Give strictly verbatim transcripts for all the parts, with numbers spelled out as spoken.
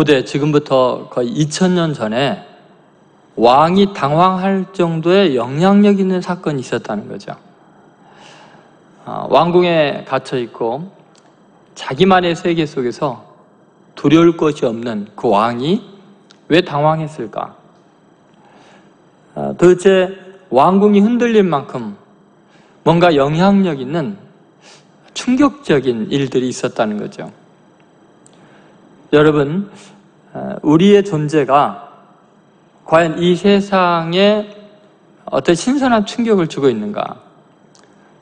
고대, 지금부터 거의 이천 년 전에 왕이 당황할 정도의 영향력 있는 사건이 있었다는 거죠. 왕궁에 갇혀있고 자기만의 세계 속에서 두려울 것이 없는 그 왕이 왜 당황했을까? 도대체 왕궁이 흔들릴 만큼 뭔가 영향력 있는 충격적인 일들이 있었다는 거죠. 여러분, 우리의 존재가 과연 이 세상에 어떤 신선한 충격을 주고 있는가?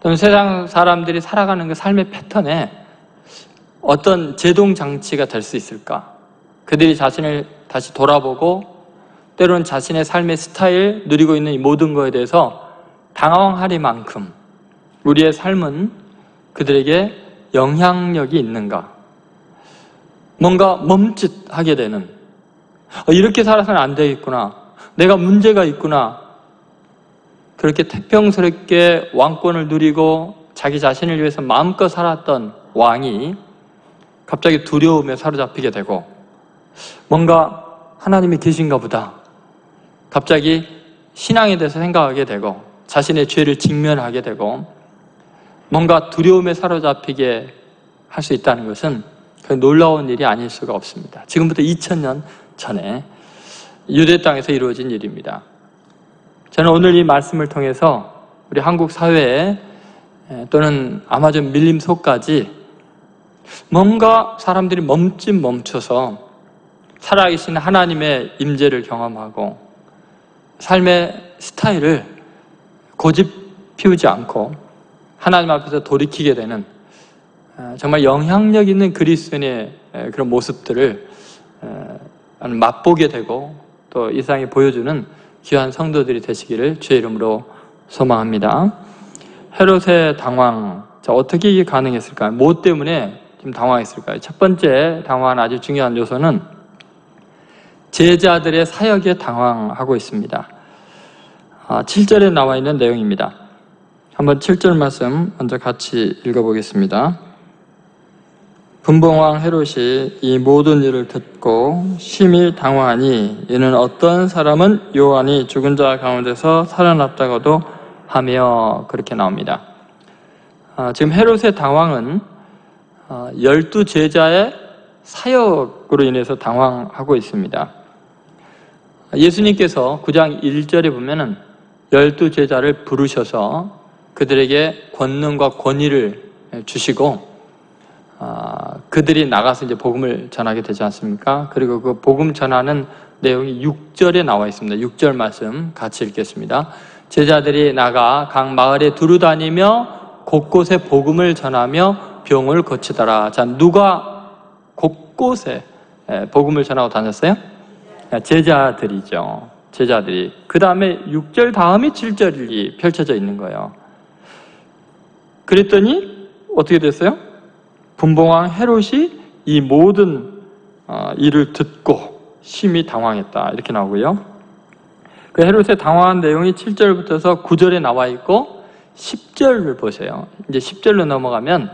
또는 세상 사람들이 살아가는 그 삶의 패턴에 어떤 제동장치가 될 수 있을까? 그들이 자신을 다시 돌아보고 때로는 자신의 삶의 스타일, 누리고 있는 이 모든 것에 대해서 당황하리만큼 우리의 삶은 그들에게 영향력이 있는가? 뭔가 멈칫하게 되는, 이렇게 살아서는 안 되겠구나, 내가 문제가 있구나, 그렇게 태평스럽게 왕권을 누리고 자기 자신을 위해서 마음껏 살았던 왕이 갑자기 두려움에 사로잡히게 되고, 뭔가 하나님이 계신가 보다, 갑자기 신앙에 대해서 생각하게 되고 자신의 죄를 직면하게 되고, 뭔가 두려움에 사로잡히게 할 수 있다는 것은 놀라운 일이 아닐 수가 없습니다. 지금부터 이천 년 전에 유대 땅에서 이루어진 일입니다. 저는 오늘 이 말씀을 통해서 우리 한국 사회에, 또는 아마존 밀림 속까지 뭔가 사람들이 멈칫 멈춰서 살아계신 하나님의 임재를 경험하고 삶의 스타일을 고집 피우지 않고 하나님 앞에서 돌이키게 되는, 정말 영향력 있는 그리스도인의 그런 모습들을 맛보게 되고 또 이 세상에 보여주는 귀한 성도들이 되시기를 주의 이름으로 소망합니다. 헤롯의 당황, 자, 어떻게 이게 가능했을까요? 뭐 때문에 지금 당황했을까요? 첫 번째 당황한 아주 중요한 요소는 제자들의 사역에 당황하고 있습니다. 아, 칠 절에 나와 있는 내용입니다. 한번 칠 절 말씀 먼저 같이 읽어보겠습니다. 분봉왕 헤롯이 이 모든 일을 듣고 심히 당황하니, 이는 어떤 사람은 요한이 죽은 자 가운데서 살아났다고도 하며, 그렇게 나옵니다. 아, 지금 헤롯의 당황은 열두 제자의 사역으로 인해서 당황하고 있습니다. 예수님께서 구 장 일 절에 보면은 열두 제자를 부르셔서 그들에게 권능과 권위를 주시고, 아, 그들이 나가서 이제 복음을 전하게 되지 않습니까? 그리고 그 복음 전하는 내용이 육 절에 나와 있습니다. 육 절 말씀 같이 읽겠습니다. 제자들이 나가 각 마을에 두루 다니며 곳곳에 복음을 전하며 병을 고치더라. 자, 누가 곳곳에 복음을 전하고 다녔어요? 제자들이죠. 제자들이. 그 다음에 육 절 다음이 칠 절이 펼쳐져 있는 거예요. 그랬더니 어떻게 됐어요? 분봉왕 헤롯이 이 모든 일을 듣고 심히 당황했다, 이렇게 나오고요. 그 헤롯의 당황한 내용이 칠 절부터서 구 절에 나와 있고 십 절을 보세요. 이제 십 절로 넘어가면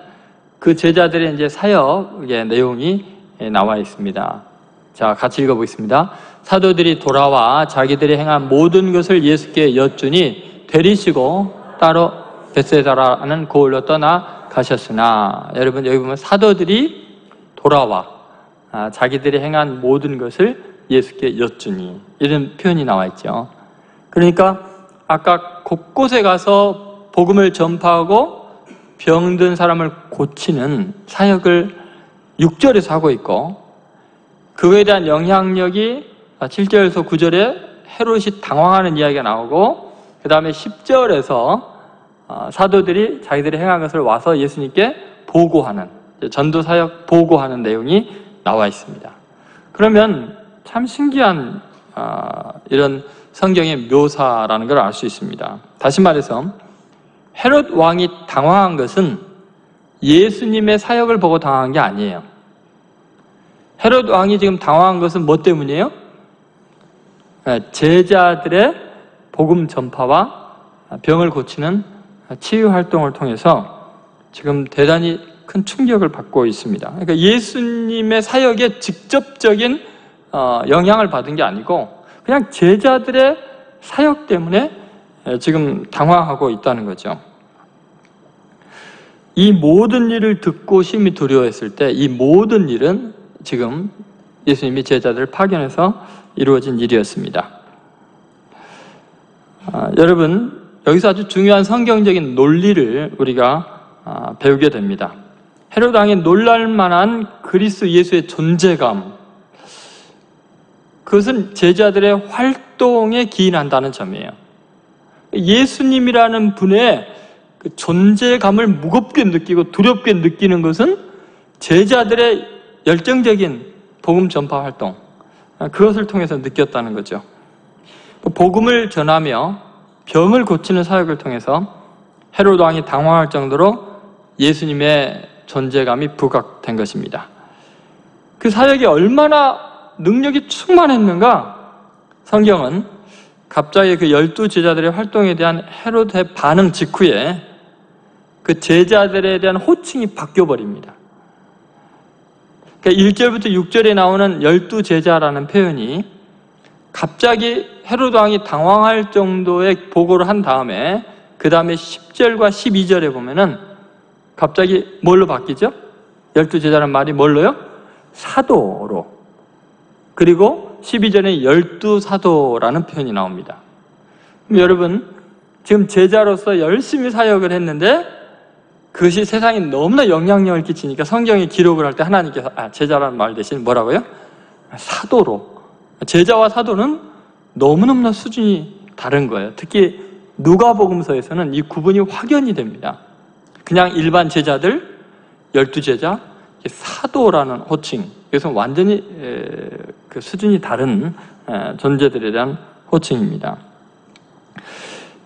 그 제자들의 이제 사역의 내용이 나와 있습니다. 자, 같이 읽어보겠습니다. 사도들이 돌아와 자기들이 행한 모든 것을 예수께 여쭈니 되리시고 따로 벳세다라는 고을로 떠나 가셨으나. 여러분, 여기 보면 사도들이 돌아와 아, 자기들이 행한 모든 것을 예수께 여쭈니, 이런 표현이 나와 있죠. 그러니까 아까 곳곳에 가서 복음을 전파하고 병든 사람을 고치는 사역을 육 절에서 하고 있고, 그거에 대한 영향력이 칠 절에서 구 절에 헤롯이 당황하는 이야기가 나오고, 그 다음에 십 절에서 사도들이 자기들이 행한 것을 와서 예수님께 보고하는, 전도사역 보고하는 내용이 나와 있습니다. 그러면 참 신기한 이런 성경의 묘사라는 걸 알 수 있습니다. 다시 말해서 헤롯 왕이 당황한 것은 예수님의 사역을 보고 당황한 게 아니에요. 헤롯 왕이 지금 당황한 것은 뭐 때문이에요? 제자들의 복음 전파와 병을 고치는 치유 활동을 통해서 지금 대단히 큰 충격을 받고 있습니다. 그러니까 예수님의 사역에 직접적인 영향을 받은 게 아니고 그냥 제자들의 사역 때문에 지금 당황하고 있다는 거죠. 이 모든 일을 듣고 심히 두려워했을 때 이 모든 일은 지금 예수님이 제자들을 파견해서 이루어진 일이었습니다. 아, 여러분, 여기서 아주 중요한 성경적인 논리를 우리가 아, 배우게 됩니다. 헤롯 왕의 놀랄만한 그리스 예수의 존재감, 그것은 제자들의 활동에 기인한다는 점이에요. 예수님이라는 분의 그 존재감을 무겁게 느끼고 두렵게 느끼는 것은 제자들의 열정적인 복음 전파 활동, 그것을 통해서 느꼈다는 거죠. 복음을 전하며 병을 고치는 사역을 통해서 헤롯 왕이 당황할 정도로 예수님의 존재감이 부각된 것입니다. 그 사역이 얼마나 능력이 충만했는가, 성경은 갑자기 그 열두 제자들의 활동에 대한 헤롯의 반응 직후에 그 제자들에 대한 호칭이 바뀌어버립니다. 그러니까 일 절부터 육 절에 나오는 열두 제자라는 표현이 갑자기 헤롯 왕이 당황할 정도의 보고를 한 다음에 그 다음에 십 절과 십이 절에 보면은 갑자기 뭘로 바뀌죠? 열두 제자라는 말이 뭘로요? 사도로. 그리고 십이 절에 열두 사도라는 표현이 나옵니다. 그럼 여러분, 지금 제자로서 열심히 사역을 했는데 그것이 세상에 너무나 영향력을 끼치니까 성경에 기록을 할 때 하나님께서 아, 제자라는 말 대신 뭐라고요? 사도로. 제자와 사도는 너무너무나 수준이 다른 거예요. 특히 누가복음서에서는 이 구분이 확연히 됩니다. 그냥 일반 제자들, 열두 제자, 사도라는 호칭, 이것은 완전히 그 수준이 다른 존재들에 대한 호칭입니다.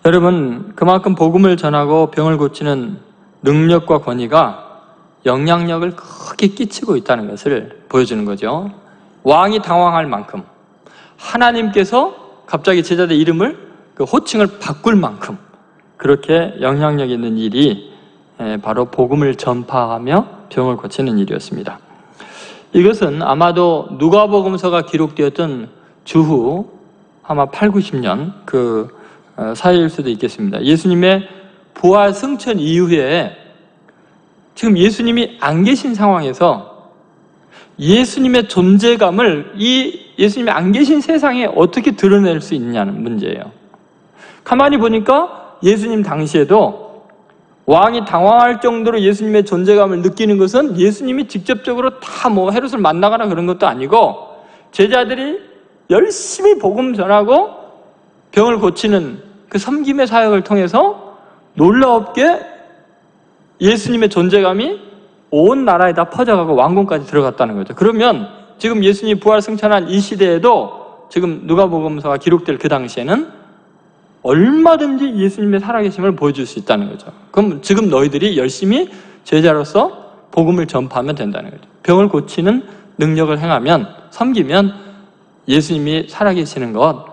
여러분, 그만큼 복음을 전하고 병을 고치는 능력과 권위가 영향력을 크게 끼치고 있다는 것을 보여주는 거죠. 왕이 당황할 만큼, 하나님께서 갑자기 제자들 이름을, 그 호칭을 바꿀 만큼 그렇게 영향력 있는 일이 바로 복음을 전파하며 병을 고치는 일이었습니다. 이것은 아마도 누가복음서가 기록되었던 주후 아마 팔, 구십 년 그 사이일 수도 있겠습니다. 예수님의 부활 승천 이후에 지금 예수님이 안 계신 상황에서 예수님의 존재감을 이 예수님이 안 계신 세상에 어떻게 드러낼 수 있냐는 문제예요. 가만히 보니까 예수님 당시에도 왕이 당황할 정도로 예수님의 존재감을 느끼는 것은 예수님이 직접적으로 다 뭐 헤롯을 만나거나 그런 것도 아니고 제자들이 열심히 복음 전하고 병을 고치는 그 섬김의 사역을 통해서 놀랍게 예수님의 존재감이 온 나라에 다 퍼져가고 왕궁까지 들어갔다는 거죠. 그러면 지금 예수님이 부활 승천한 이 시대에도 지금 누가복음서가 기록될 그 당시에는 얼마든지 예수님의 살아계심을 보여줄 수 있다는 거죠. 그럼 지금 너희들이 열심히 제자로서 복음을 전파하면 된다는 거죠. 병을 고치는 능력을 행하면, 섬기면 예수님이 살아계시는 것,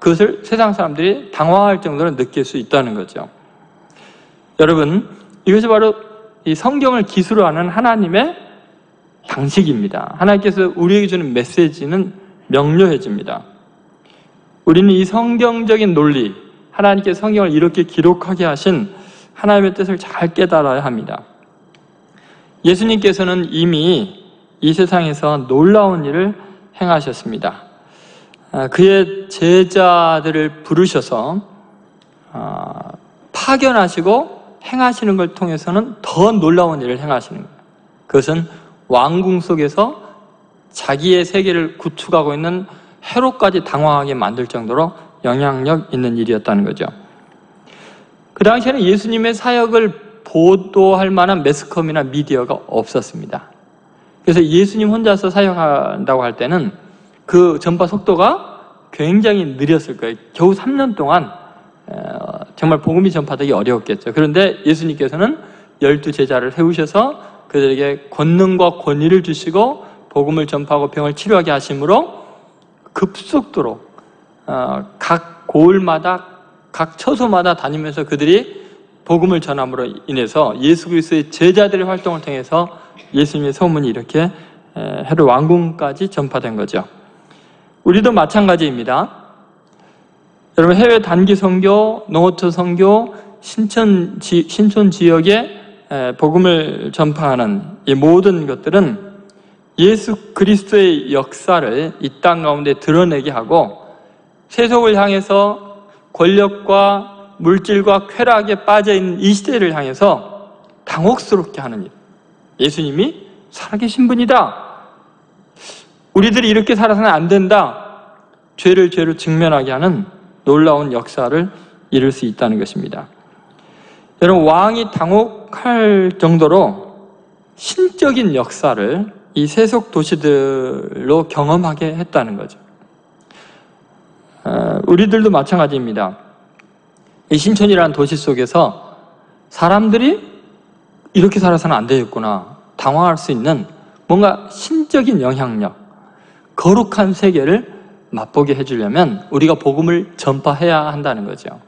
그것을 세상 사람들이 당황할 정도로 느낄 수 있다는 거죠. 여러분, 이것이 바로 이 성경을 기술로 하는 하나님의 방식입니다. 하나님께서 우리에게 주는 메시지는 명료해집니다. 우리는 이 성경적인 논리, 하나님께서 성경을 이렇게 기록하게 하신 하나님의 뜻을 잘 깨달아야 합니다. 예수님께서는 이미 이 세상에서 놀라운 일을 행하셨습니다. 그의 제자들을 부르셔서 파견하시고 행하시는 걸 통해서는 더 놀라운 일을 행하시는 거예요. 그것은 왕궁 속에서 자기의 세계를 구축하고 있는 헤롯까지 당황하게 만들 정도로 영향력 있는 일이었다는 거죠. 그 당시에는 예수님의 사역을 보도할 만한 매스컴이나 미디어가 없었습니다. 그래서 예수님 혼자서 사역한다고 할 때는 그 전파 속도가 굉장히 느렸을 거예요. 겨우 삼 년 동안 정말 복음이 전파되기 어려웠겠죠. 그런데 예수님께서는 열두 제자를 세우셔서 그들에게 권능과 권위를 주시고 복음을 전파하고 병을 치료하게 하심으로 급속도로 각 고을마다 각 처소마다 다니면서 그들이 복음을 전함으로 인해서 예수 그리스도의 제자들의 활동을 통해서 예수님의 소문이 이렇게 헤롯 왕궁까지 전파된 거죠. 우리도 마찬가지입니다. 여러분, 해외 단기 선교, 농어촌 선교, 신천, 지, 신촌 지역에 복음을 전파하는 이 모든 것들은 예수 그리스도의 역사를 이 땅 가운데 드러내게 하고, 세속을 향해서 권력과 물질과 쾌락에 빠져있는 이 시대를 향해서 당혹스럽게 하는 일. 예수님이 살아계신 분이다. 우리들이 이렇게 살아서는 안 된다. 죄를 죄로 직면하게 하는 놀라운 역사를 이룰 수 있다는 것입니다. 여러분, 왕이 당혹할 정도로 신적인 역사를 이 세속 도시들로 경험하게 했다는 거죠. 어, 우리들도 마찬가지입니다. 이 신촌이라는 도시 속에서 사람들이 이렇게 살아서는 안 되겠구나 당황할 수 있는 뭔가 신적인 영향력, 거룩한 세계를 맛보게 해주려면 우리가 복음을 전파해야 한다는 거죠.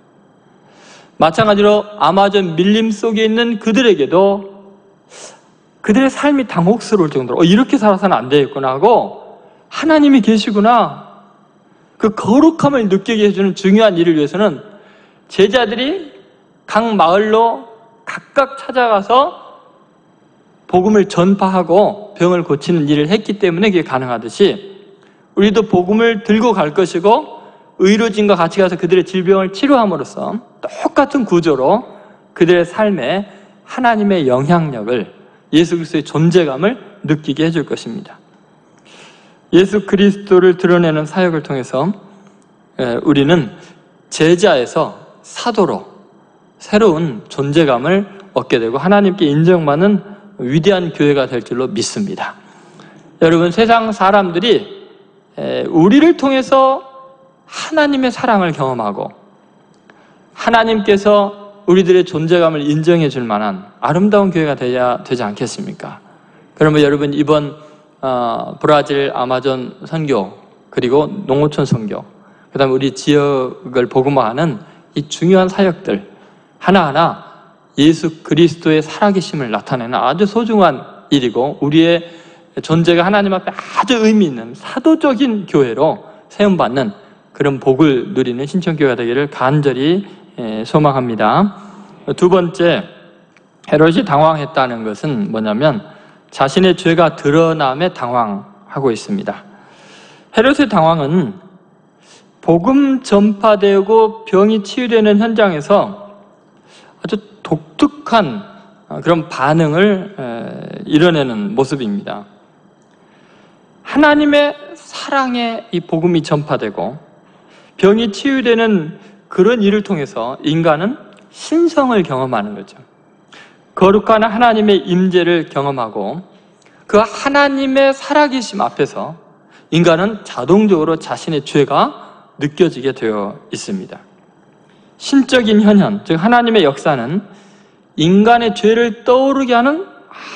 마찬가지로 아마존 밀림 속에 있는 그들에게도 그들의 삶이 당혹스러울 정도로 어, 이렇게 살아서는 안 되겠구나 하고, 하나님이 계시구나, 그 거룩함을 느끼게 해주는 중요한 일을 위해서는 제자들이 각 마을로 각각 찾아가서 복음을 전파하고 병을 고치는 일을 했기 때문에 그게 가능하듯이, 우리도 복음을 들고 갈 것이고 의료진과 같이 가서 그들의 질병을 치료함으로써 똑같은 구조로 그들의 삶에 하나님의 영향력을, 예수 그리스도의 존재감을 느끼게 해줄 것입니다. 예수 그리스도를 드러내는 사역을 통해서 우리는 제자에서 사도로 새로운 존재감을 얻게 되고 하나님께 인정받는 위대한 교회가 될 줄로 믿습니다. 여러분, 세상 사람들이 우리를 통해서 하나님의 사랑을 경험하고 하나님께서 우리들의 존재감을 인정해 줄 만한 아름다운 교회가 되야 되지 않겠습니까? 그러면 여러분, 이번 브라질 아마존 선교, 그리고 농어촌 선교, 그 다음에 우리 지역을 복음화하는 이 중요한 사역들 하나하나 예수 그리스도의 살아계심을 나타내는 아주 소중한 일이고, 우리의 존재가 하나님 앞에 아주 의미 있는 사도적인 교회로 세움받는 그런 복을 누리는 신천교회가 되기를 간절히 소망합니다. 두 번째, 헤롯이 당황했다는 것은 뭐냐면 자신의 죄가 드러남에 당황하고 있습니다. 헤롯의 당황은 복음 전파되고 병이 치유되는 현장에서 아주 독특한 그런 반응을 이뤄내는 모습입니다. 하나님의 사랑에 이 복음이 전파되고 병이 치유되는 그런 일을 통해서 인간은 신성을 경험하는 거죠. 거룩한 하나님의 임재를 경험하고 그 하나님의 살아계심 앞에서 인간은 자동적으로 자신의 죄가 느껴지게 되어 있습니다. 신적인 현현, 즉 하나님의 역사는 인간의 죄를 떠오르게 하는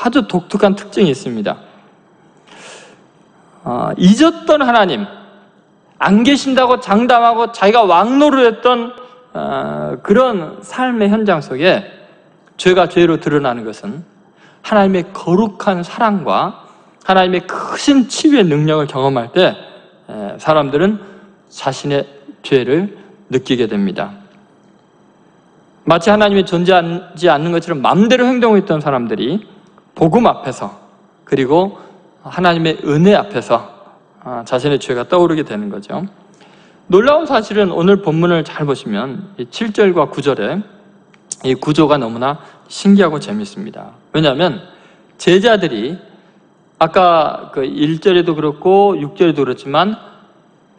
아주 독특한 특징이 있습니다. 어, 잊었던 하나님, 안 계신다고 장담하고 자기가 왕노를 했던 어, 그런 삶의 현장 속에 죄가 죄로 드러나는 것은 하나님의 거룩한 사랑과 하나님의 크신 치유의 능력을 경험할 때 에, 사람들은 자신의 죄를 느끼게 됩니다. 마치 하나님이 존재하지 않는 것처럼 마음대로 행동했던 사람들이 복음 앞에서, 그리고 하나님의 은혜 앞에서 자신의 죄가 떠오르게 되는 거죠. 놀라운 사실은 오늘 본문을 잘 보시면 칠 절과 구 절에 이 구조가 너무나 신기하고 재밌습니다. 왜냐하면 제자들이 아까 그 일 절에도 그렇고 육 절에도 그렇지만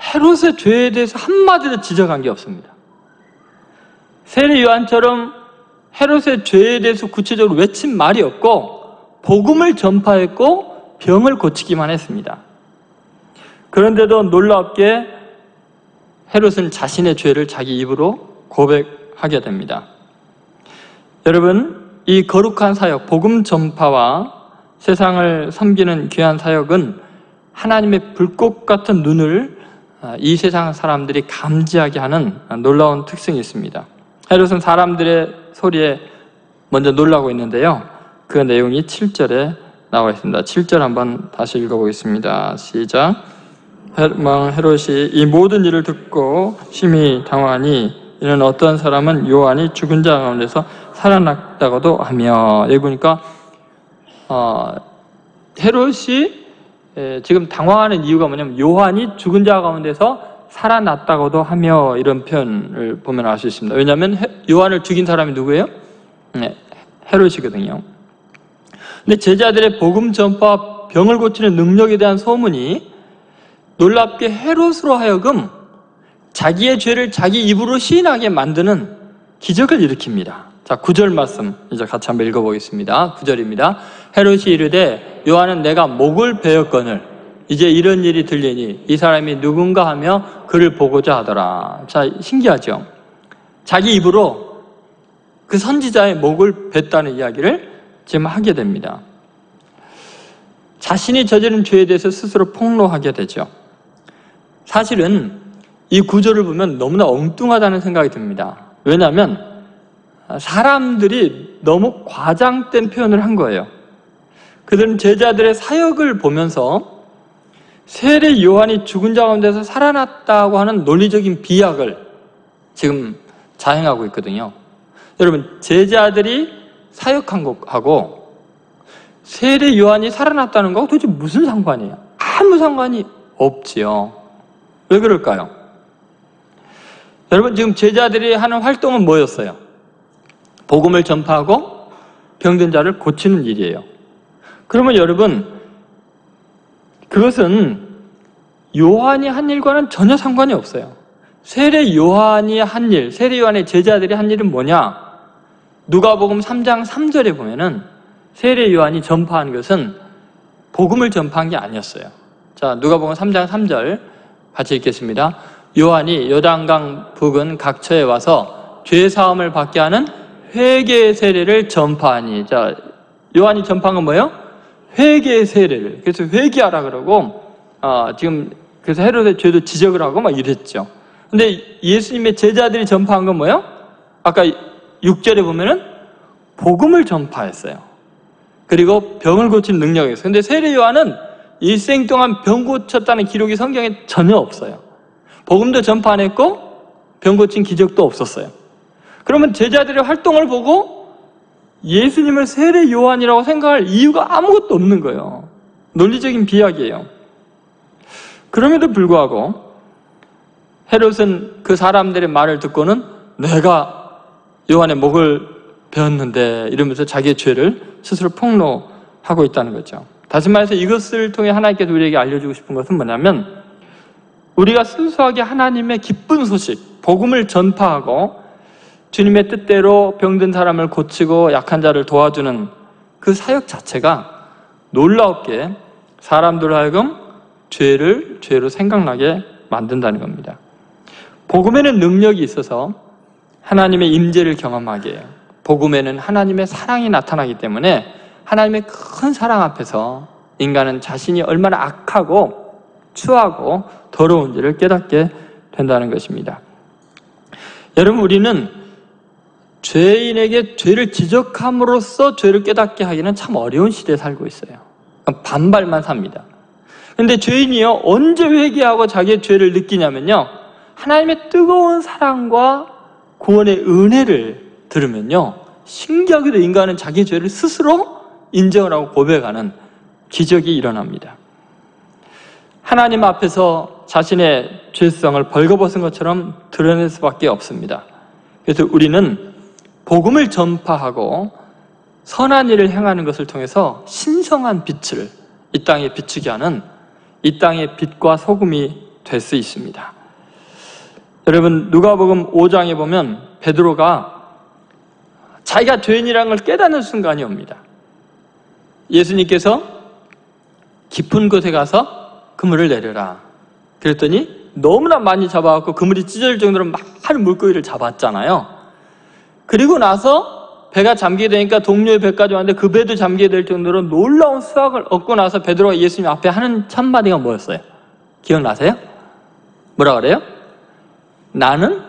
헤롯의 죄에 대해서 한마디도 지적한 게 없습니다. 세례 요한처럼 헤롯의 죄에 대해서 구체적으로 외친 말이 없고 복음을 전파했고 병을 고치기만 했습니다. 그런데도 놀랍게 헤롯은 자신의 죄를 자기 입으로 고백하게 됩니다. 여러분, 이 거룩한 사역, 복음 전파와 세상을 섬기는 귀한 사역은 하나님의 불꽃 같은 눈을 이 세상 사람들이 감지하게 하는 놀라운 특징이 있습니다. 헤롯은 사람들의 소리에 먼저 놀라고 있는데요, 그 내용이 칠 절에 나와 있습니다. 칠 절 한번 다시 읽어보겠습니다. 시작. 왕 헤롯이 이 모든 일을 듣고 심히 당황하니 이는 어떤 사람은 요한이 죽은 자 가운데서 살아났다고도 하며, 여기 보니까 어, 헤롯이 예, 지금 당황하는 이유가 뭐냐면 요한이 죽은 자 가운데서 살아났다고도 하며 이런 표현을 보면 알 수 있습니다. 왜냐하면 해, 요한을 죽인 사람이 누구예요? 네, 헤롯이거든요. 근데 제자들의 복음 전파와 병을 고치는 능력에 대한 소문이 놀랍게 헤롯으로 하여금 자기의 죄를 자기 입으로 시인하게 만드는 기적을 일으킵니다. 자, 구 절 말씀 이제 같이 한번 읽어보겠습니다. 구 절입니다. 헤롯이 이르되 요한은 내가 목을 베었거늘 이제 이런 일이 들리니 이 사람이 누군가 하며 그를 보고자 하더라. 자, 신기하죠? 자기 입으로 그 선지자의 목을 뱄다는 이야기를 지금 하게 됩니다. 자신이 저지른 죄에 대해서 스스로 폭로하게 되죠. 사실은 이 구절을 보면 너무나 엉뚱하다는 생각이 듭니다. 왜냐하면 사람들이 너무 과장된 표현을 한 거예요. 그들은 제자들의 사역을 보면서 세례 요한이 죽은 자 가운데서 살아났다고 하는 논리적인 비약을 지금 자행하고 있거든요. 여러분, 제자들이 사역한 것하고 세례 요한이 살아났다는 거하고 도대체 무슨 상관이에요? 아무 상관이 없지요. 왜 그럴까요? 여러분, 지금 제자들이 하는 활동은 뭐였어요? 복음을 전파하고 병든 자를 고치는 일이에요. 그러면 여러분, 그것은 요한이 한 일과는 전혀 상관이 없어요. 세례 요한이 한 일, 세례 요한의 제자들이 한 일은 뭐냐? 누가복음 삼 장 삼 절에 보면은 세례 요한이 전파한 것은 복음을 전파한 게 아니었어요. 자, 누가복음 삼 장 삼 절 같이 읽겠습니다. 요한이 요단강 북은 각처에 와서 죄 사함을 받게 하는 회개의 세례를 전파하니. 자, 요한이 전파한 건 뭐예요? 회개의 세례를. 그래서 회개하라 그러고, 아, 지금, 그래서 헤롯의 죄도 지적을 하고 막 이랬죠. 근데 예수님의 제자들이 전파한 건 뭐예요? 아까 육 절에 보면은 복음을 전파했어요. 그리고 병을 고치는 능력이 있어요. 근데 세례 요한은 일생 동안 병 고쳤다는 기록이 성경에 전혀 없어요. 복음도 전파 안 했고, 병 고친 기적도 없었어요. 그러면 제자들의 활동을 보고 예수님을 세례 요한이라고 생각할 이유가 아무것도 없는 거예요. 논리적인 비약이에요. 그럼에도 불구하고 헤롯은 그 사람들의 말을 듣고는 내가 요한의 목을 베었는데 이러면서 자기의 죄를 스스로 폭로하고 있다는 거죠. 다시 말해서 이것을 통해 하나님께서 우리에게 알려주고 싶은 것은 뭐냐면, 우리가 순수하게 하나님의 기쁜 소식, 복음을 전파하고 주님의 뜻대로 병든 사람을 고치고 약한 자를 도와주는 그 사역 자체가 놀랍게 사람들 하여금 죄를 죄로 생각나게 만든다는 겁니다. 복음에는 능력이 있어서 하나님의 임재를 경험하게 해요. 복음에는 하나님의 사랑이 나타나기 때문에 하나님의 큰 사랑 앞에서 인간은 자신이 얼마나 악하고 추하고 더러운지를 깨닫게 된다는 것입니다. 여러분, 우리는 죄인에게 죄를 지적함으로써 죄를 깨닫게 하기는 참 어려운 시대에 살고 있어요. 반발만 삽니다. 그런데 죄인이요, 언제 회개하고 자기의 죄를 느끼냐면요, 하나님의 뜨거운 사랑과 구원의 은혜를 들으면요, 신기하게도 인간은 자기의 죄를 스스로 인정을 하고 고백하는 기적이 일어납니다. 하나님 앞에서 자신의 죄성을 벌거벗은 것처럼 드러낼 수밖에 없습니다. 그래서 우리는 복음을 전파하고 선한 일을 행하는 것을 통해서 신성한 빛을 이 땅에 비추게 하는 이 땅의 빛과 소금이 될 수 있습니다. 여러분, 누가복음 오 장에 보면 베드로가 자기가 죄인이라는 걸 깨닫는 순간이 옵니다. 예수님께서 깊은 곳에 가서 그물을 내려라 그랬더니 너무나 많이 잡아갖고 그물이 찢어질 정도로 많은 물고기를 잡았잖아요. 그리고 나서 배가 잠기게 되니까 동료의 배까지 왔는데 그 배도 잠기게 될 정도로 놀라운 수확을 얻고 나서 베드로가 예수님 앞에 하는 한마디가 뭐였어요? 기억나세요? 뭐라 그래요? 나는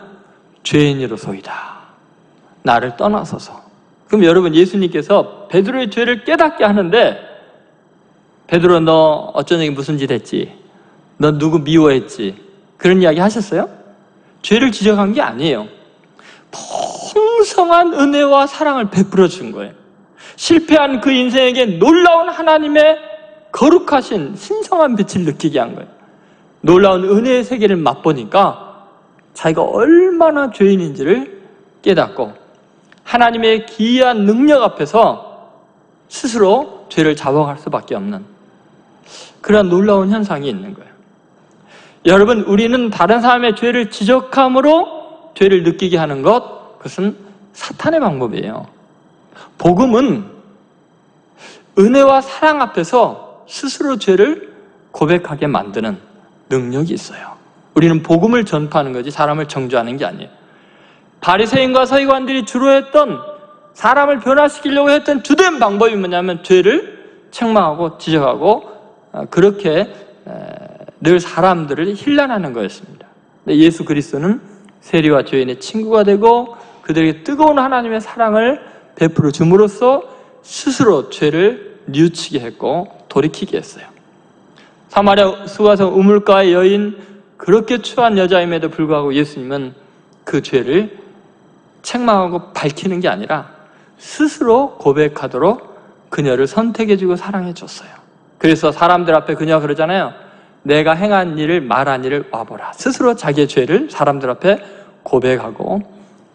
죄인으로소이다. 나를 떠나소서. 그럼 여러분, 예수님께서 베드로의 죄를 깨닫게 하는데 베드로 너 어쩐 일이 무슨 짓 했지? 너 누구 미워했지? 그런 이야기 하셨어요? 죄를 지적한 게 아니에요. 풍성한 은혜와 사랑을 베풀어 준 거예요. 실패한 그 인생에게 놀라운 하나님의 거룩하신 신성한 빛을 느끼게 한 거예요. 놀라운 은혜의 세계를 맛보니까 자기가 얼마나 죄인인지를 깨닫고 하나님의 기이한 능력 앞에서 스스로 죄를 자복할 수밖에 없는 그런 놀라운 현상이 있는 거예요. 여러분, 우리는 다른 사람의 죄를 지적함으로 죄를 느끼게 하는 것, 그것은 사탄의 방법이에요. 복음은 은혜와 사랑 앞에서 스스로 죄를 고백하게 만드는 능력이 있어요. 우리는 복음을 전파하는 거지 사람을 정죄하는 게 아니에요. 바리새인과 서기관들이 주로 했던, 사람을 변화시키려고 했던 주된 방법이 뭐냐면 죄를 책망하고 지적하고 그렇게 늘 사람들을 힐난하는 거였습니다. 근데 예수 그리스도는 세리와 죄인의 친구가 되고 그들에게 뜨거운 하나님의 사랑을 베풀어 줌으로써 스스로 죄를 뉘우치게 했고 돌이키게 했어요. 사마리아 수가성 우물가의 여인, 그렇게 추한 여자임에도 불구하고 예수님은 그 죄를 책망하고 밝히는 게 아니라 스스로 고백하도록 그녀를 선택해주고 사랑해줬어요. 그래서 사람들 앞에 그녀가 그러잖아요. 내가 행한 일을 말한 일을 와보라. 스스로 자기의 죄를 사람들 앞에 고백하고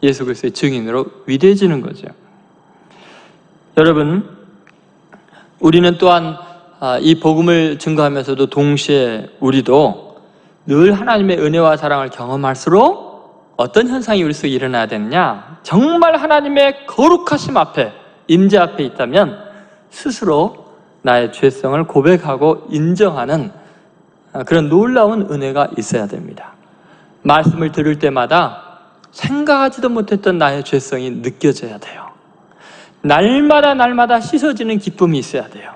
예수 그리스도의 증인으로 위대해지는 거죠. 여러분, 우리는 또한 이 복음을 증거하면서도 동시에 우리도 늘 하나님의 은혜와 사랑을 경험할수록 어떤 현상이 우리 속에 일어나야 되느냐? 정말 하나님의 거룩하심 앞에, 임재 앞에 있다면 스스로 나의 죄성을 고백하고 인정하는 그런 놀라운 은혜가 있어야 됩니다. 말씀을 들을 때마다 생각하지도 못했던 나의 죄성이 느껴져야 돼요. 날마다 날마다 씻어지는 기쁨이 있어야 돼요.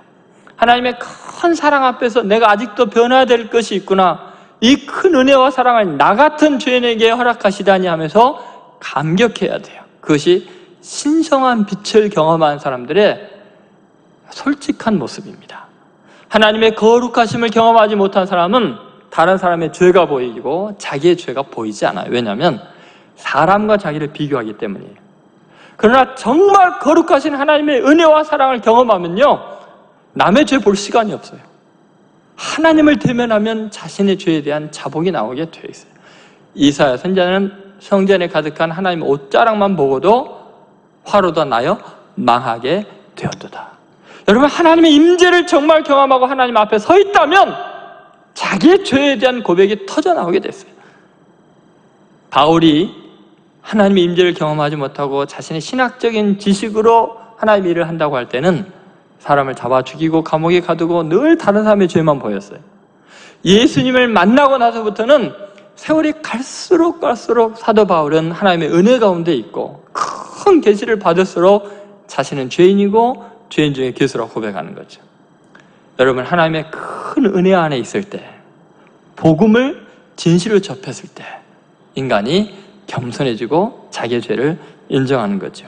하나님의 큰 사랑 앞에서 내가 아직도 변화해야 될 것이 있구나, 이 큰 은혜와 사랑을 나 같은 죄인에게 허락하시다니 하면서 감격해야 돼요. 그것이 신성한 빛을 경험한 사람들의 솔직한 모습입니다. 하나님의 거룩하심을 경험하지 못한 사람은 다른 사람의 죄가 보이고 자기의 죄가 보이지 않아요. 왜냐하면 사람과 자기를 비교하기 때문이에요. 그러나 정말 거룩하신 하나님의 은혜와 사랑을 경험하면요, 남의 죄 볼 시간이 없어요. 하나님을 대면하면 자신의 죄에 대한 자복이 나오게 되어 있어요. 이사야 선지자는 성전에 가득한 하나님의 옷자락만 보고도 화로다 나여 망하게 되었도다. 여러분, 하나님의 임재를 정말 경험하고 하나님 앞에 서 있다면 자기의 죄에 대한 고백이 터져나오게 됐어요. 바울이 하나님의 임재를 경험하지 못하고 자신의 신학적인 지식으로 하나님의 일을 한다고 할 때는 사람을 잡아 죽이고 감옥에 가두고 늘 다른 사람의 죄만 보였어요. 예수님을 만나고 나서부터는 세월이 갈수록 갈수록 사도 바울은 하나님의 은혜 가운데 있고 큰 계시를 받을수록 자신은 죄인이고 죄인 중에 괴수라고 고백하는 거죠. 여러분, 하나님의 큰 은혜 안에 있을 때, 복음을 진실로 접했을 때 인간이 겸손해지고 자기의 죄를 인정하는 거죠.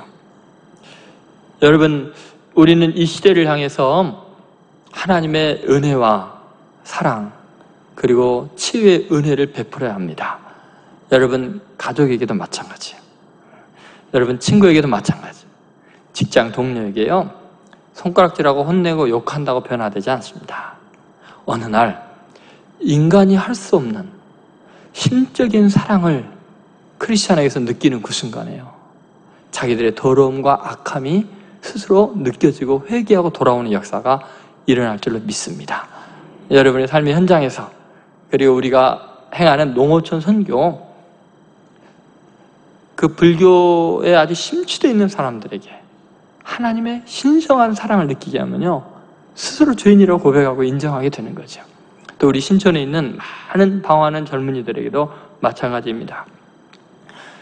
여러분, 우리는 이 시대를 향해서 하나님의 은혜와 사랑 그리고 치유의 은혜를 베풀어야 합니다. 여러분, 가족에게도 마찬가지예요. 여러분, 친구에게도 마찬가지. 직장 동료에게요, 손가락질하고 혼내고 욕한다고 변화되지 않습니다. 어느 날 인간이 할 수 없는 신적인 사랑을 크리스천에게서 느끼는 그 순간에요, 자기들의 더러움과 악함이 스스로 느껴지고 회개하고 돌아오는 역사가 일어날 줄로 믿습니다. 여러분의 삶의 현장에서, 그리고 우리가 행하는 농어촌 선교, 그 불교에 아주 심취되어 있는 사람들에게 하나님의 신성한 사랑을 느끼게 하면요, 스스로 죄인이라고 고백하고 인정하게 되는 거죠. 또 우리 신촌에 있는 많은 방황하는 젊은이들에게도 마찬가지입니다.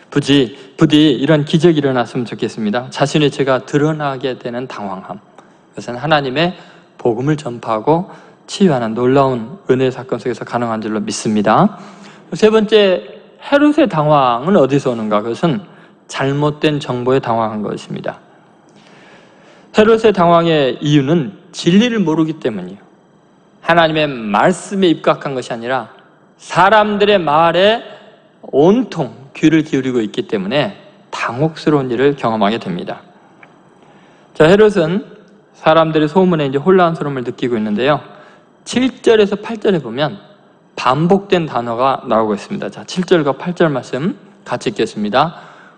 부디, 부디 이런 기적이 일어났으면 좋겠습니다. 자신의 죄가 드러나게 되는 당황함, 그것은 하나님의 복음을 전파하고 치유하는 놀라운 은혜 사건 속에서 가능한 줄로 믿습니다. 세 번째, 헤롯의 당황은 어디서 오는가? 그것은 잘못된 정보에 당황한 것입니다. 헤롯의 당황의 이유는 진리를 모르기 때문이에요. 하나님의 말씀에 입각한 것이 아니라 사람들의 말에 온통 귀를 기울이고 있기 때문에 당혹스러운 일을 경험하게 됩니다. 자, 헤롯은 사람들의 소문에 이제 혼란스러움을 느끼고 있는데요. 칠 절에서 팔 절에 보면 반복된 단어가 나오고 있습니다. 자, 칠 절과 팔 절 말씀 같이 읽겠습니다.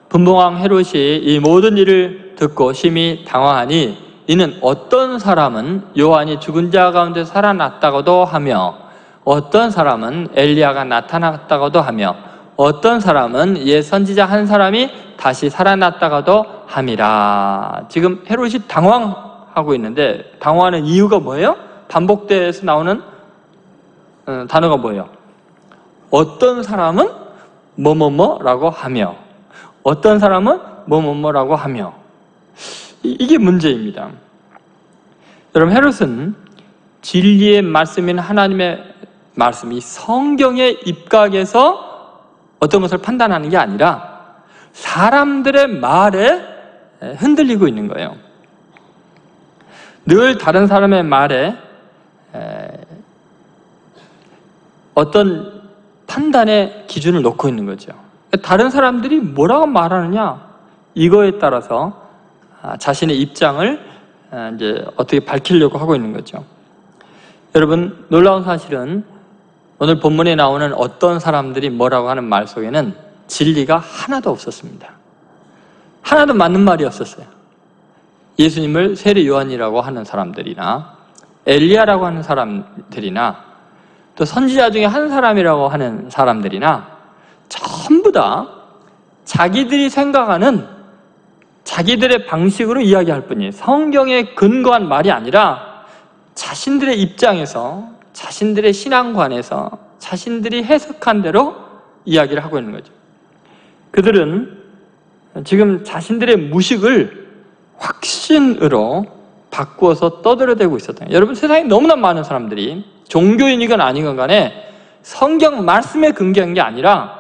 분봉왕 헤롯이 이 모든 일을 듣고 심히 당황하니 이는 어떤 사람은 요한이 죽은 자 가운데 살아났다고도 하며 어떤 사람은 엘리야가 나타났다고도 하며 어떤 사람은 옛 선지자 한 사람이 다시 살아났다고도 함이라. 지금 헤롯이 당황하고 있는데 당황하는 이유가 뭐예요? 반복돼서 나오는 단어가 뭐예요? 어떤 사람은 뭐뭐뭐라고 하며 어떤 사람은 뭐뭐뭐라고 하며 이게 문제입니다. 여러분, 헤롯은 진리의 말씀인 하나님의 말씀이 성경의 입각에서 어떤 것을 판단하는 게 아니라 사람들의 말에 흔들리고 있는 거예요. 늘 다른 사람의 말에 어떤 판단의 기준을 놓고 있는 거죠. 다른 사람들이 뭐라고 말하느냐, 이거에 따라서 자신의 입장을 이제 어떻게 밝히려고 하고 있는 거죠. 여러분, 놀라운 사실은 오늘 본문에 나오는 어떤 사람들이 뭐라고 하는 말 속에는 진리가 하나도 없었습니다. 하나도 맞는 말이 없었어요. 예수님을 세례 요한이라고 하는 사람들이나 엘리야라고 하는 사람들이나 또 선지자 중에 한 사람이라고 하는 사람들이나 전부 다 자기들이 생각하는 자기들의 방식으로 이야기할 뿐이에요. 성경에 근거한 말이 아니라 자신들의 입장에서, 자신들의 신앙관에서 자신들이 해석한 대로 이야기를 하고 있는 거죠. 그들은 지금 자신들의 무식을 확신으로 바꾸어서 떠들어대고 있었던 거예요. 여러분, 세상에 너무나 많은 사람들이 종교인이건 아니건 간에 성경 말씀에 근거한 게 아니라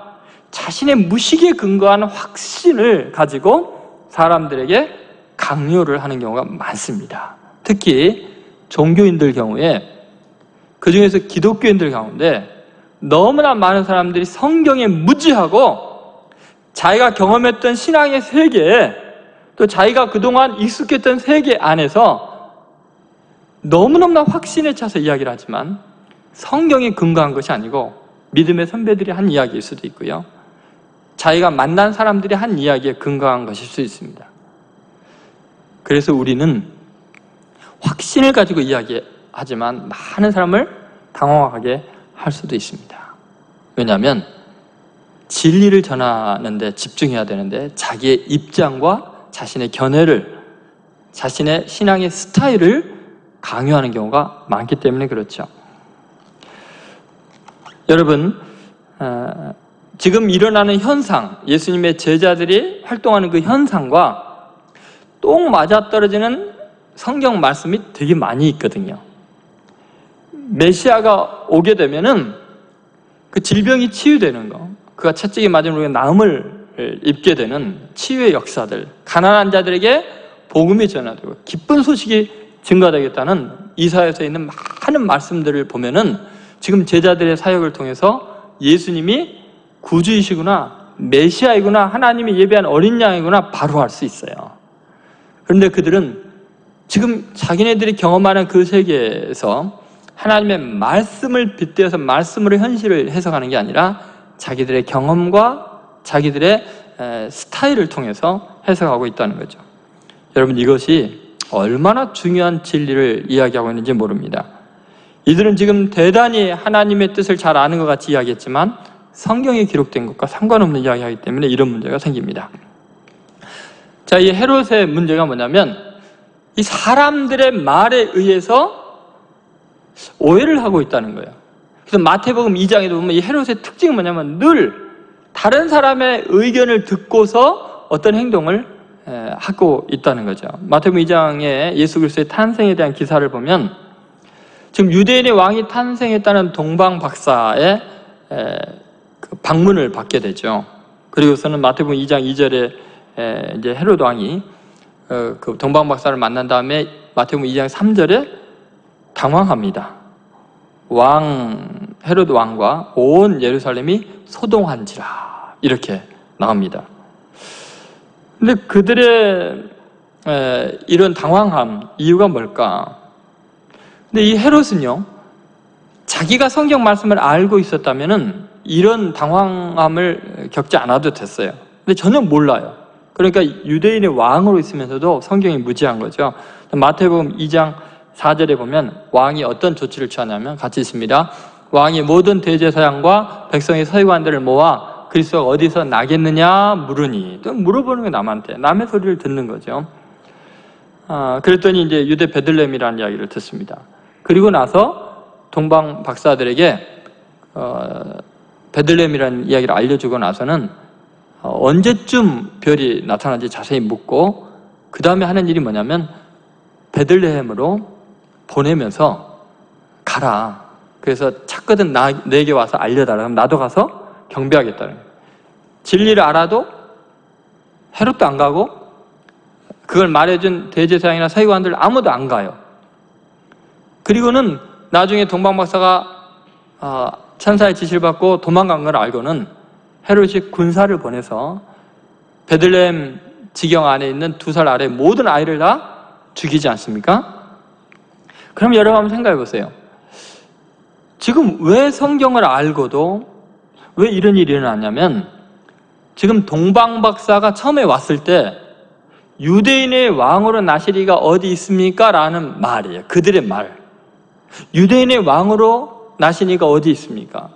자신의 무식에 근거한 확신을 가지고 사람들에게 강요를 하는 경우가 많습니다. 특히 종교인들 경우에, 그 중에서 기독교인들 가운데 너무나 많은 사람들이 성경에 무지하고 자기가 경험했던 신앙의 세계에 또 자기가 그동안 익숙했던 세계 안에서 너무너무나 확신에 차서 이야기를 하지만 성경에 근거한 것이 아니고 믿음의 선배들이 한 이야기일 수도 있고요, 자기가 만난 사람들이 한 이야기에 근거한 것일 수 있습니다. 그래서 우리는 확신을 가지고 이야기하지만 많은 사람을 당황하게 할 수도 있습니다. 왜냐하면 진리를 전하는 데 집중해야 되는데 자기의 입장과 자신의 견해를, 자신의 신앙의 스타일을 강요하는 경우가 많기 때문에 그렇죠. 여러분, 어, 지금 일어나는 현상, 예수님의 제자들이 활동하는 그 현상과 똥 맞아떨어지는 성경 말씀이 되게 많이 있거든요. 메시아가 오게 되면은 그 질병이 치유되는 거, 그가 채찍에 맞은 우리가 나음을 입게 되는 치유의 역사들, 가난한 자들에게 복음이 전하되고 기쁜 소식이 증가되겠다는 이사야서에 있는 많은 말씀들을 보면은 지금 제자들의 사역을 통해서 예수님이 구주이시구나, 메시아이구나, 하나님이 예배한 어린 양이구나 바로 알 수 있어요. 그런데 그들은 지금 자기네들이 경험하는 그 세계에서 하나님의 말씀을 빗대어서 말씀으로 현실을 해석하는 게 아니라 자기들의 경험과 자기들의 스타일을 통해서 해석하고 있다는 거죠. 여러분, 이것이 얼마나 중요한 진리를 이야기하고 있는지 모릅니다. 이들은 지금 대단히 하나님의 뜻을 잘 아는 것 같이 이야기했지만 성경에 기록된 것과 상관없는 이야기하기 때문에 이런 문제가 생깁니다. 자, 이 헤롯의 문제가 뭐냐면 이 사람들의 말에 의해서 오해를 하고 있다는 거예요. 그래서 마태복음 이 장에도 보면 이 헤롯의 특징이 뭐냐면 늘 다른 사람의 의견을 듣고서 어떤 행동을 하고 있다는 거죠. 마태복음 이 장에 예수 그리스도의 탄생에 대한 기사를 보면 지금 유대인의 왕이 탄생했다는 동방 박사의 방문을 받게 되죠. 그리고서는 마태복음 이 장 이 절에 이제 헤롯 왕이 그 동방 박사를 만난 다음에 마태복음 이 장 삼 절에 당황합니다. 왕 헤롯 왕과 온 예루살렘이 소동한지라 이렇게 나옵니다. 근데 그들의 에, 이런 당황함 이유가 뭘까? 근데 이 헤롯은요, 자기가 성경 말씀을 알고 있었다면은 이런 당황함을 겪지 않아도 됐어요. 근데 전혀 몰라요. 그러니까 유대인의 왕으로 있으면서도 성경이 무지한 거죠. 마태복음 이 장 사 절에 보면 왕이 어떤 조치를 취하냐면 같이 있습니다. 왕이 모든 대제사장과 백성의 서기관들을 모아 그리스도가 어디서 나겠느냐 물으니, 또 물어보는 게 남한테, 남의 소리를 듣는 거죠. 아, 그랬더니 이제 유대 베들레헴이라는 이야기를 듣습니다. 그리고 나서 동방 박사들에게 어, 베들레헴이라는 이야기를 알려주고 나서는 어, 언제쯤 별이 나타나는지 자세히 묻고, 그 다음에 하는 일이 뭐냐면 베들레헴으로 보내면서 가라, 그래서 찾거든 나, 내게 와서 알려달라, 그럼 나도 가서 경배하겠다는 거예요. 진리를 알아도 헤롯도 안 가고 그걸 말해준 대제사장이나 서기관들 아무도 안 가요. 그리고는 나중에 동방박사가 천사의 지시를 받고 도망간 걸 알고는 헤롯이 군사를 보내서 베들레헴 지경 안에 있는 두 살 아래 모든 아이를 다 죽이지 않습니까? 그럼 여러분 한번 생각해 보세요. 지금 왜 성경을 알고도 왜 이런 일이 일어났냐면, 지금 동방박사가 처음에 왔을 때 유대인의 왕으로 나시리가 어디 있습니까? 라는 말이에요. 그들의 말. 유대인의 왕으로 나시니가 어디 있습니까?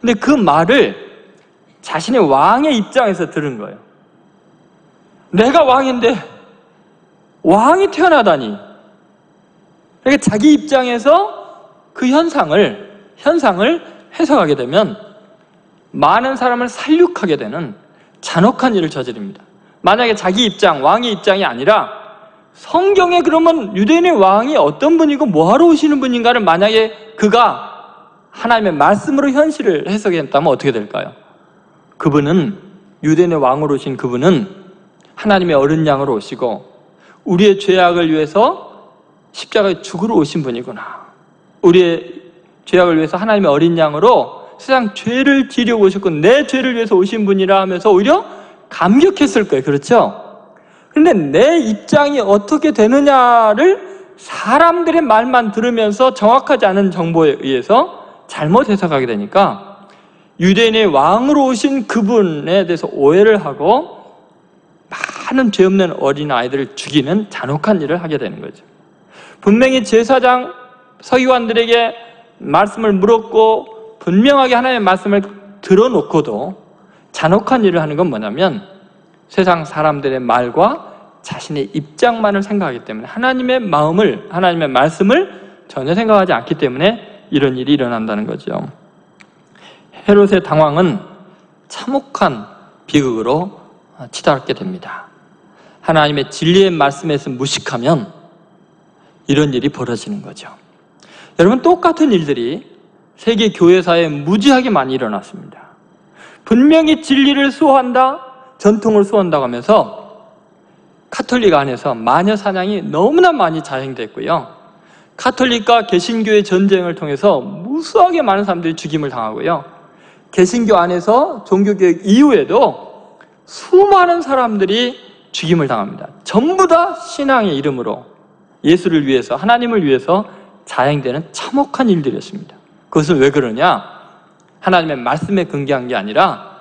근데 그 말을 자신의 왕의 입장에서 들은 거예요. 내가 왕인데 왕이 태어나다니. 그러니까 자기 입장에서 그 현상을 현상을 해석하게 되면 많은 사람을 살육하게 되는 잔혹한 일을 저지릅니다. 만약에 자기 입장, 왕의 입장이 아니라 성경에 그러면 유대인의 왕이 어떤 분이고 뭐하러 오시는 분인가를 만약에 그가 하나님의 말씀으로 현실을 해석했다면 어떻게 될까요? 그분은, 유대인의 왕으로 오신 그분은 하나님의 어린 양으로 오시고 우리의 죄악을 위해서 십자가에 죽으러 오신 분이구나, 우리의 죄악을 위해서 하나님의 어린 양으로 세상 죄를 지려 오셨고 내 죄를 위해서 오신 분이라 하면서 오히려 감격했을 거예요. 그렇죠? 그런데 내 입장이 어떻게 되느냐를 사람들의 말만 들으면서 정확하지 않은 정보에 의해서 잘못 해석하게 되니까 유대인의 왕으로 오신 그분에 대해서 오해를 하고 많은 죄 없는 어린아이들을 죽이는 잔혹한 일을 하게 되는 거죠. 분명히 제사장 서기관들에게 말씀을 물었고 분명하게 하나님의 말씀을 들어놓고도 잔혹한 일을 하는 건 뭐냐면 세상 사람들의 말과 자신의 입장만을 생각하기 때문에 하나님의 마음을, 하나님의 말씀을 전혀 생각하지 않기 때문에 이런 일이 일어난다는 거죠. 헤롯의 당황은 참혹한 비극으로 치닫게 됩니다. 하나님의 진리의 말씀에서 무식하면 이런 일이 벌어지는 거죠. 여러분, 똑같은 일들이 세계 교회사에 무지하게 많이 일어났습니다. 분명히 진리를 수호한다, 전통을 수호한다고 하면서 카톨릭 안에서 마녀 사냥이 너무나 많이 자행됐고요, 카톨릭과 개신교의 전쟁을 통해서 무수하게 많은 사람들이 죽임을 당하고요, 개신교 안에서 종교개혁 이후에도 수많은 사람들이 죽임을 당합니다. 전부 다 신앙의 이름으로 예수를 위해서, 하나님을 위해서 자행되는 참혹한 일들이었습니다. 그것은 왜 그러냐? 하나님의 말씀에 근거한 게 아니라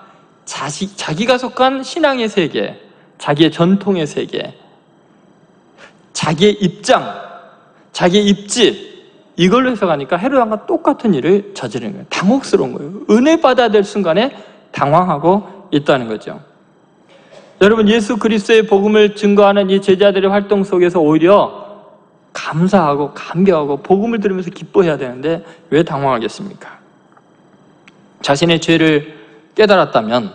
자식, 자기가 속한 신앙의 세계, 자기의 전통의 세계, 자기의 입장, 자기의 입지, 이걸로 해석하니까 헤롯왕과 똑같은 일을 저지르는 거예요. 당혹스러운 거예요. 은혜 받아야 될 순간에 당황하고 있다는 거죠. 여러분, 예수 그리스도의 복음을 증거하는 이 제자들의 활동 속에서 오히려 감사하고 감격하고 복음을 들으면서 기뻐해야 되는데 왜 당황하겠습니까? 자신의 죄를 깨달았다면,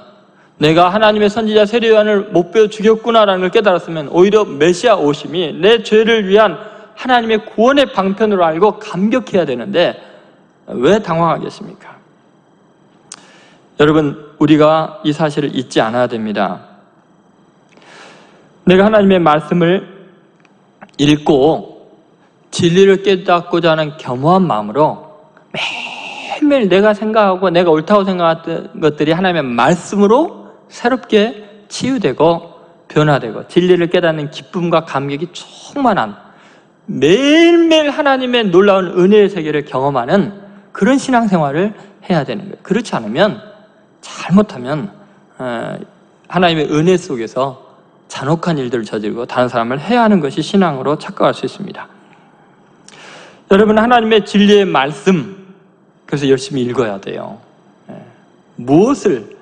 내가 하나님의 선지자 세례요한을 못 베어 죽였구나라는 걸 깨달았으면 오히려 메시아 오심이 내 죄를 위한 하나님의 구원의 방편으로 알고 감격해야 되는데 왜 당황하겠습니까? 여러분, 우리가 이 사실을 잊지 않아야 됩니다. 내가 하나님의 말씀을 읽고 진리를 깨닫고자 하는 겸허한 마음으로 매일매일 내가 생각하고 내가 옳다고 생각했던 것들이 하나님의 말씀으로 새롭게 치유되고 변화되고 진리를 깨닫는 기쁨과 감격이 충만한 매일매일 하나님의 놀라운 은혜의 세계를 경험하는 그런 신앙생활을 해야 되는 거예요. 그렇지 않으면, 잘못하면 하나님의 은혜 속에서 잔혹한 일들을 저지르고 다른 사람을 해하는 것이 신앙으로 착각할 수 있습니다. 여러분, 하나님의 진리의 말씀, 그래서 열심히 읽어야 돼요. 무엇을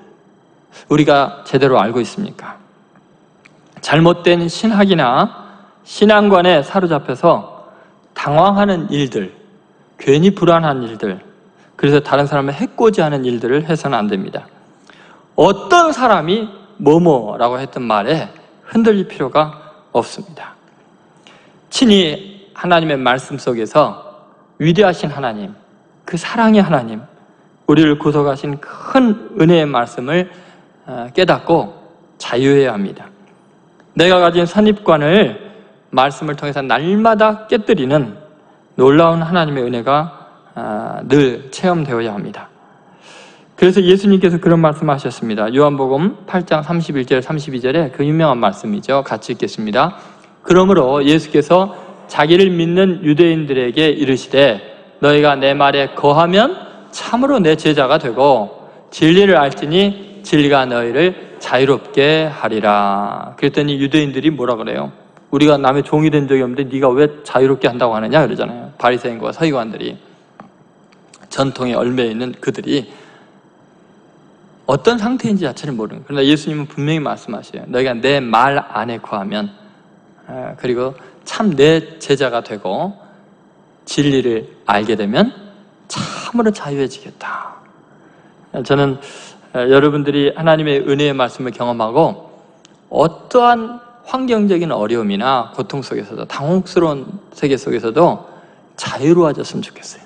우리가 제대로 알고 있습니까? 잘못된 신학이나 신앙관에 사로잡혀서 당황하는 일들, 괜히 불안한 일들, 그래서 다른 사람을 해코지하는 일들을 해서는 안 됩니다. 어떤 사람이 뭐뭐라고 했던 말에 흔들릴 필요가 없습니다. 친히 하나님의 말씀 속에서 위대하신 하나님, 그 사랑의 하나님, 우리를 구속하신 큰 은혜의 말씀을 깨닫고 자유해야 합니다. 내가 가진 선입관을 말씀을 통해서 날마다 깨뜨리는 놀라운 하나님의 은혜가 늘 체험되어야 합니다. 그래서 예수님께서 그런 말씀하셨습니다. 요한복음 팔 장 삼십일 절 삼십이 절에 그 유명한 말씀이죠. 같이 읽겠습니다. 그러므로 예수께서 자기를 믿는 유대인들에게 이르시되 너희가 내 말에 거하면 참으로 내 제자가 되고 진리를 알지니 진리가 너희를 자유롭게 하리라. 그랬더니 유대인들이 뭐라 그래요? 우리가 남의 종이 된 적이 없는데 네가 왜 자유롭게 한다고 하느냐 그러잖아요. 바리새인과 서기관들이, 전통에 얽매여 있는 그들이 어떤 상태인지 자체를 모르는. 그러나 예수님은 분명히 말씀하셔요. 너희가 내 말 안에 거하면, 그리고 참 내 제자가 되고 진리를 알게 되면 참으로 자유해지겠다. 저는 여러분들이 하나님의 은혜의 말씀을 경험하고 어떠한 환경적인 어려움이나 고통 속에서도, 당혹스러운 세계 속에서도 자유로워졌으면 좋겠어요.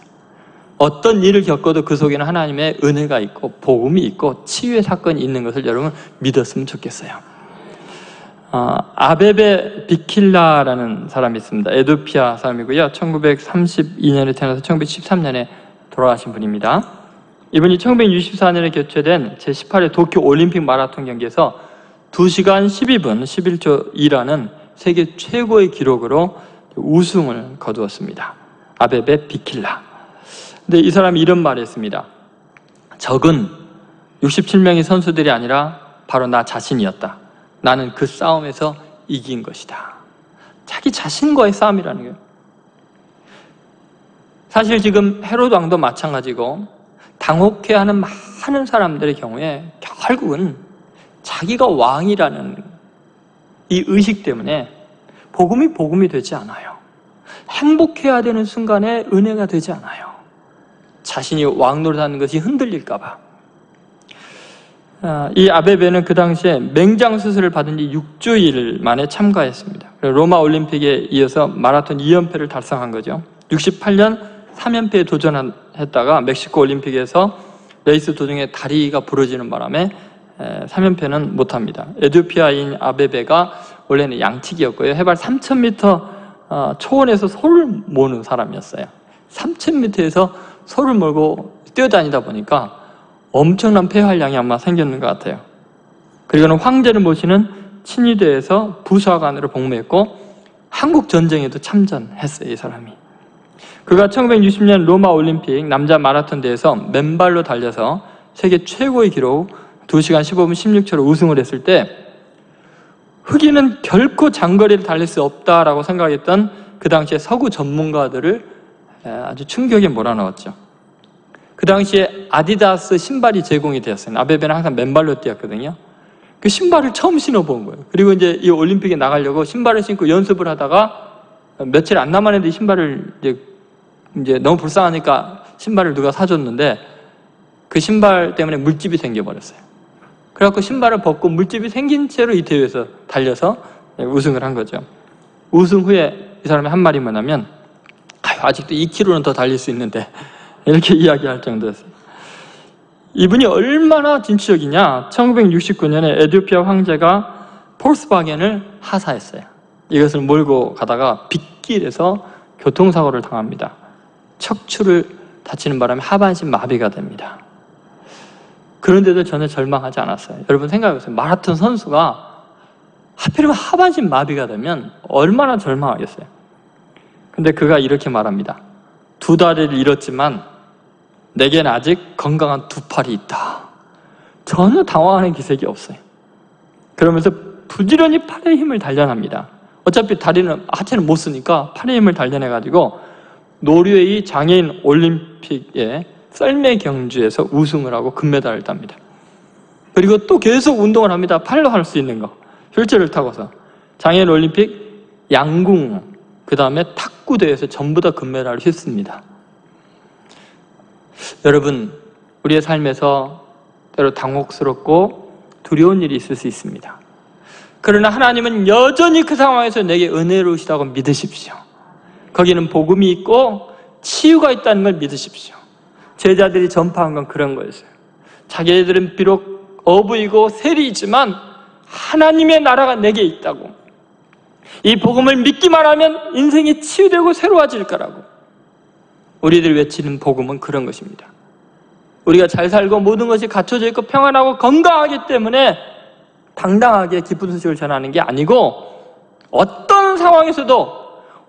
어떤 일을 겪어도 그 속에는 하나님의 은혜가 있고 복음이 있고 치유의 사건이 있는 것을 여러분 믿었으면 좋겠어요. 어, 아베베 비킬라라는 사람이 있습니다. 에도피아 사람이고요. 천구백삼십이 년에 태어나서 천구백십삼 년에 돌아가신 분입니다. 이분이 천구백육십사 년에 개최된 제십팔 회 도쿄 올림픽 마라톤 경기에서 두 시간 십이 분 십일 초 이라는 세계 최고의 기록으로 우승을 거두었습니다. 아베베 비킬라. 근데 이 사람이 이런 말을 했습니다. 적은 육십칠 명의 선수들이 아니라 바로 나 자신이었다. 나는 그 싸움에서 이긴 것이다. 자기 자신과의 싸움이라는 거예요. 사실 지금 헤롯 왕도 마찬가지고 당혹해하는 많은 사람들의 경우에 결국은 자기가 왕이라는 이 의식 때문에 복음이 복음이 되지 않아요. 행복해야 되는 순간에 은혜가 되지 않아요. 자신이 왕노릇하는 것이 흔들릴까 봐. 이 아베베는 그 당시에 맹장 수술을 받은 지 육 주일 만에 참가했습니다. 로마 올림픽에 이어서 마라톤 이 연패를 달성한 거죠. 육십팔 년 삼 연패에 도전했다가 멕시코 올림픽에서 레이스 도중에 다리가 부러지는 바람에 삼 연패는 못합니다. 에티오피아인 아베베가 원래는 양치기였고요. 해발 삼천 미터 초원에서 소를 모으는 사람이었어요. 삼천 미터에서 소를 몰고 뛰어다니다 보니까 엄청난 폐활량이 아마 생겼는 것 같아요. 그리고는 황제를 모시는 친위대에서 부사관으로 복무했고 한국 전쟁에도 참전했어요. 이 사람이. 그가 천구백육십 년 로마 올림픽 남자 마라톤 대회에서 맨발로 달려서 세계 최고의 기록 두 시간 십오 분 십육 초로 우승을 했을 때 흑인은 결코 장거리를 달릴 수 없다라고 생각했던 그 당시에 서구 전문가들을 아주 충격에 몰아넣었죠. 그 당시에 아디다스 신발이 제공이 되었어요. 아베베는 항상 맨발로 뛰었거든요. 그 신발을 처음 신어본 거예요. 그리고 이제 이 올림픽에 나가려고 신발을 신고 연습을 하다가 며칠 안 남았는데 신발을 이제, 이제 너무 불쌍하니까 신발을 누가 사줬는데 그 신발 때문에 물집이 생겨버렸어요. 그래갖고 신발을 벗고 물집이 생긴 채로 이 대회에서 달려서 우승을 한 거죠. 우승 후에 이 사람이 한 말이 뭐냐면 아유, 아직도 이 킬로미터는 더 달릴 수 있는데 이렇게 이야기할 정도였어요. 이분이 얼마나 진취적이냐. 천구백육십구 년에 에티오피아 황제가 폴스바겐을 하사했어요. 이것을 몰고 가다가 빗길에서 교통사고를 당합니다. 척추를 다치는 바람에 하반신 마비가 됩니다. 그런데도 저는 절망하지 않았어요. 여러분 생각해보세요. 마라톤 선수가 하필이면 하반신 마비가 되면 얼마나 절망하겠어요. 근데 그가 이렇게 말합니다. 두 다리를 잃었지만 내겐 아직 건강한 두 팔이 있다. 전혀 당황하는 기색이 없어요. 그러면서 부지런히 팔의 힘을 단련합니다. 어차피 다리는, 하체는 못 쓰니까 팔의 힘을 단련해가지고 노르웨이 장애인 올림픽에 썰매 경주에서 우승을 하고 금메달을 땁니다. 그리고 또 계속 운동을 합니다. 팔로 할 수 있는 거. 휠체어를 타고서. 장애인 올림픽, 양궁, 그 다음에 탁구대회에서 전부 다 금메달을 휩습니다. 여러분, 우리의 삶에서 때로 당혹스럽고 두려운 일이 있을 수 있습니다. 그러나 하나님은 여전히 그 상황에서 내게 은혜로우시다고 믿으십시오. 거기는 복음이 있고 치유가 있다는 걸 믿으십시오. 제자들이 전파한 건 그런 거였어요. 자기들은 비록 어부이고 세리이지만 하나님의 나라가 내게 있다고, 이 복음을 믿기만 하면 인생이 치유되고 새로워질 거라고 우리들 외치는 복음은 그런 것입니다. 우리가 잘 살고 모든 것이 갖춰져 있고 평안하고 건강하기 때문에 당당하게 기쁜 소식을 전하는 게 아니고, 어떤 상황에서도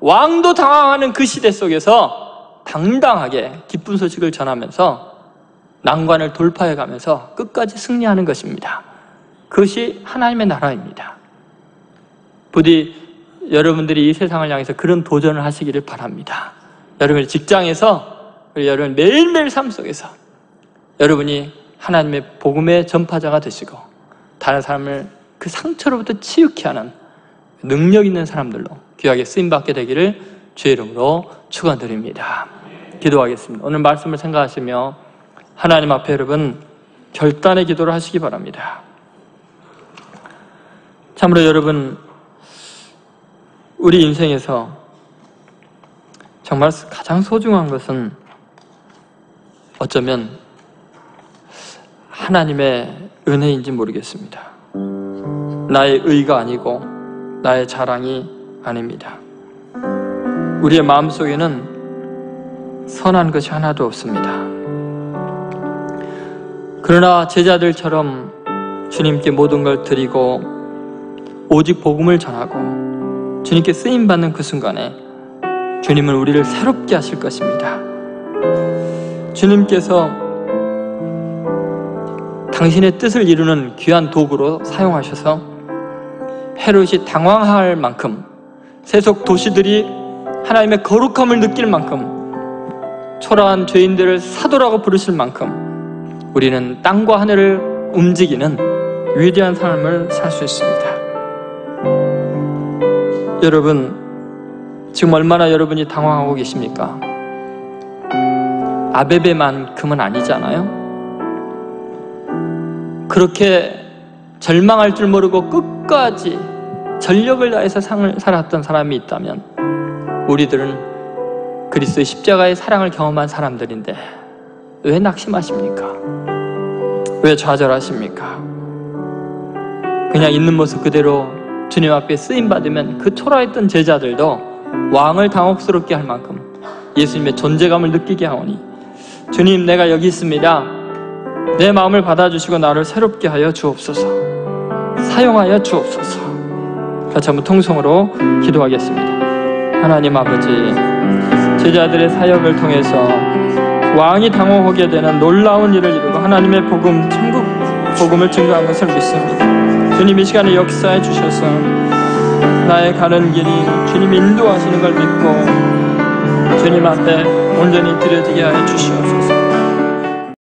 왕도 당황하는 그 시대 속에서 당당하게 기쁜 소식을 전하면서 난관을 돌파해가면서 끝까지 승리하는 것입니다. 그것이 하나님의 나라입니다. 부디 여러분들이 이 세상을 향해서 그런 도전을 하시기를 바랍니다. 여러분의 직장에서, 여러분 매일매일 삶 속에서 여러분이 하나님의 복음의 전파자가 되시고 다른 사람을 그 상처로부터 치유케 하는 능력 있는 사람들로 귀하게 쓰임받게 되기를 주의 이름으로 축원드립니다. 기도하겠습니다. 오늘 말씀을 생각하시며 하나님 앞에 여러분 결단의 기도를 하시기 바랍니다. 참으로 여러분, 우리 인생에서 정말 가장 소중한 것은 어쩌면 하나님의 은혜인지 모르겠습니다. 나의 의가 아니고 나의 자랑이 아닙니다. 우리의 마음속에는 선한 것이 하나도 없습니다. 그러나 제자들처럼 주님께 모든 걸 드리고 오직 복음을 전하고 주님께 쓰임받는 그 순간에 주님은 우리를 새롭게 하실 것입니다. 주님께서 당신의 뜻을 이루는 귀한 도구로 사용하셔서 헤롯이 당황할 만큼, 세속 도시들이 하나님의 거룩함을 느낄 만큼, 초라한 죄인들을 사도라고 부르실 만큼 우리는 땅과 하늘을 움직이는 위대한 삶을 살 수 있습니다. 여러분, 지금 얼마나 여러분이 당황하고 계십니까? 아베베만큼은 아니잖아요? 그렇게 절망할 줄 모르고 끝까지 전력을 다해서 상을 살았던 사람이 있다면, 우리들은 그리스도의 십자가의 사랑을 경험한 사람들인데 왜 낙심하십니까? 왜 좌절하십니까? 그냥 있는 모습 그대로 주님 앞에 쓰임받으면 그 초라했던 제자들도 왕을 당혹스럽게 할 만큼 예수님의 존재감을 느끼게 하오니, 주님 내가 여기 있습니다. 내 마음을 받아주시고 나를 새롭게 하여 주옵소서. 사용하여 주옵소서. 같이 한번 통성으로 기도하겠습니다. 하나님 아버지, 제자들의 사역을 통해서 왕이 당혹하게 되는 놀라운 일을 이루고 하나님의 복음, 천국 복음을 증거한 것을 믿습니다. 주님 이 시간에 역사해 주셔서 나의 가는 길이 주님 인도하시는 걸 믿고 주님 앞에 온전히 드려지게 하여 주시옵소서.